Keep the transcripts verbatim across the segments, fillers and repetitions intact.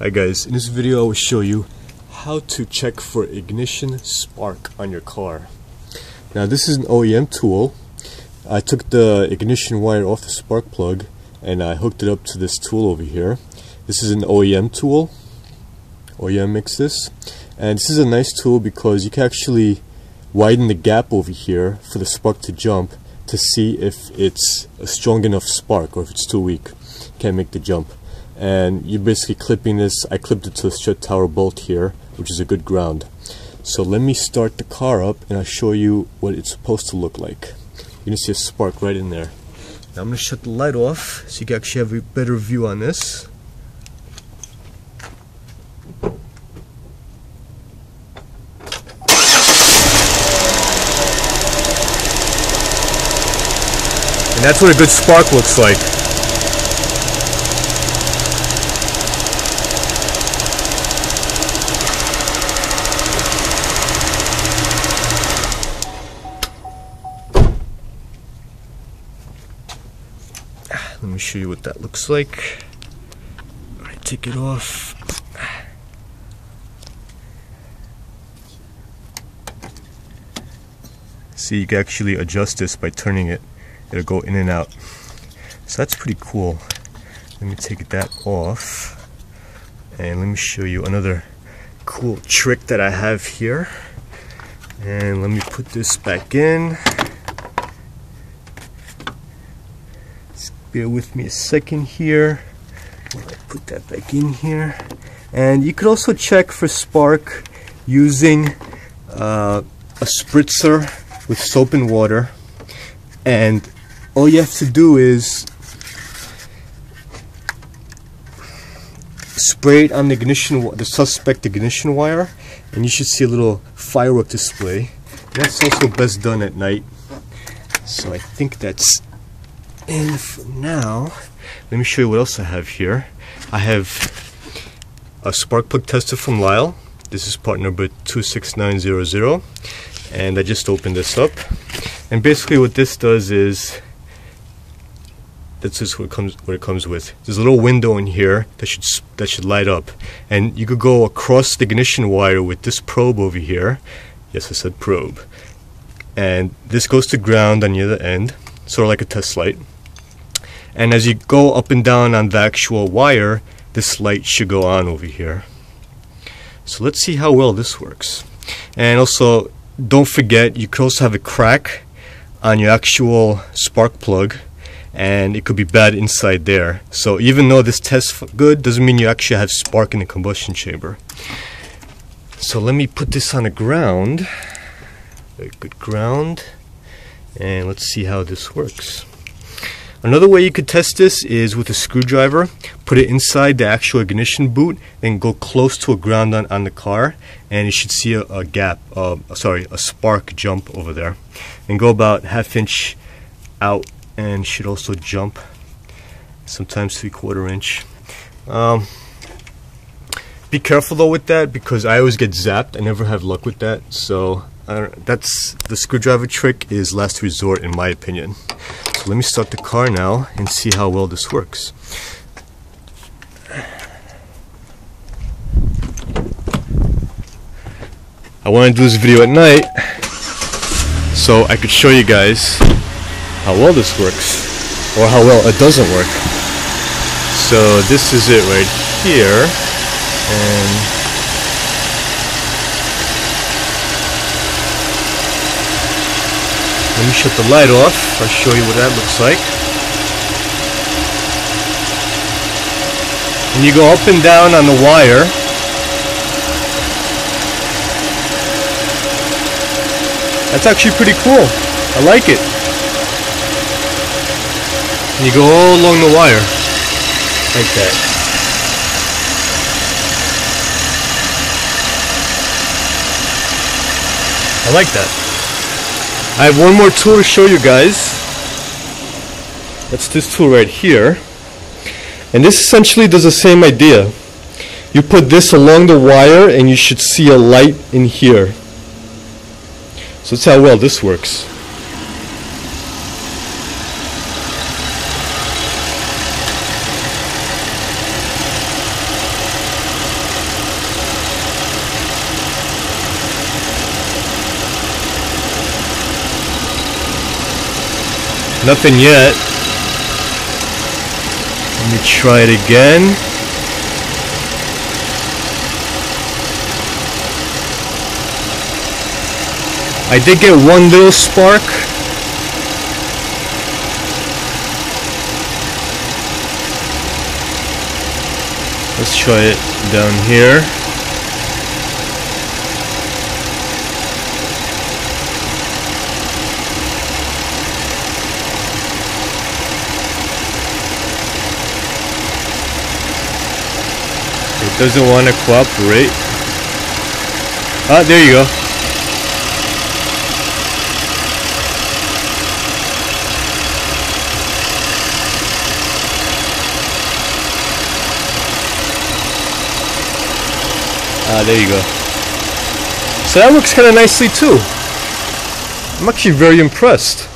Hi guys, in this video I will show you how to check for ignition spark on your car. Now this is an O E M tool. I took the ignition wire off the spark plug and I hooked it up to this tool over here. This is an O E M tool. O E M makes this. And this is a nice tool because you can actually widen the gap over here for the spark to jump to see if it's a strong enough spark or if it's too weak. Can't make the jump. And you're basically clipping this. I clipped it to the strut tower bolt here, which is a good ground. So let me start the car up and I'll show you what it's supposed to look like. You're gonna see a spark right in there. Now I'm gonna shut the light off so you can actually have a better view on this. And that's what a good spark looks like. Let me show you what that looks like. All right, take it off. See, you can actually adjust this by turning it. It'll go in and out. So that's pretty cool. Let me take that off. And let me show you another cool trick that I have here. And let me put this back in. Bear with me a second here. Put that back in here. And you could also check for spark using uh, a spritzer with soap and water. And all you have to do is spray it on the ignition, the suspect ignition wire, and you should see a little firework display. That's also best done at night. So I think that's. And for now, let me show you what else I have here. I have a spark plug tester from Lyle. This is part number two six nine zero zero. And I just opened this up. And basically what this does is, that's just what it comes, what it comes with. There's a little window in here that should, that should light up. And you could go across the ignition wire with this probe over here. Yes, I said probe. And this goes to ground on the other end, sort of like a test light. And as you go up and down on the actual wire, this light should go on over here. So let's see how well this works. And also, don't forget, you could also have a crack on your actual spark plug, and it could be bad inside there. So even though this tests good, doesn't mean you actually have spark in the combustion chamber. So let me put this on the ground. Very good ground. And let's see how this works. Another way you could test this is with a screwdriver. Put it inside the actual ignition boot and go close to a ground on, on the car, and you should see a, a gap, uh, sorry, a spark jump over there. And go about half inch out and should also jump, sometimes three quarter inch. Um, be careful though with that, because I always get zapped. I never have luck with that, so Uh, that's the screwdriver trick is last resort in my opinion. So let me start the car now and see how well this works. I want to do this video at night so I could show you guys how well this works, or how well it doesn't work. So this is it right here, and let me shut the light off. I'll show you what that looks like. And you go up and down on the wire. That's actually pretty cool. I like it. And you go all along the wire like that. I like that. I have one more tool to show you guys. That's this tool right here. And this essentially does the same idea. You put this along the wire and you should see a light in here. So that's how well this works. Nothing yet. Let me try it again. I did get one little spark. Let's try it down here. It doesn't want to cooperate. Ah, there you go. Ah, there you go. So that works kind of nicely too. I'm actually very impressed.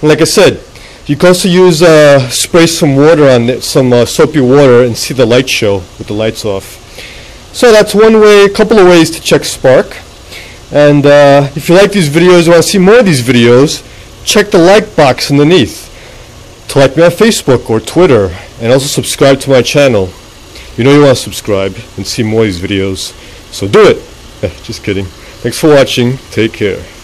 And like I said, you can also use uh, spray some water on it, some uh, soapy water, and see the light show with the lights off. So that's one way, a couple of ways to check spark. And uh, if you like these videos, you want to see more of these videos, check the like box underneath to like me on Facebook or Twitter, and also subscribe to my channel. You know you want to subscribe and see more of these videos, so do it! Just kidding. Thanks for watching. Take care.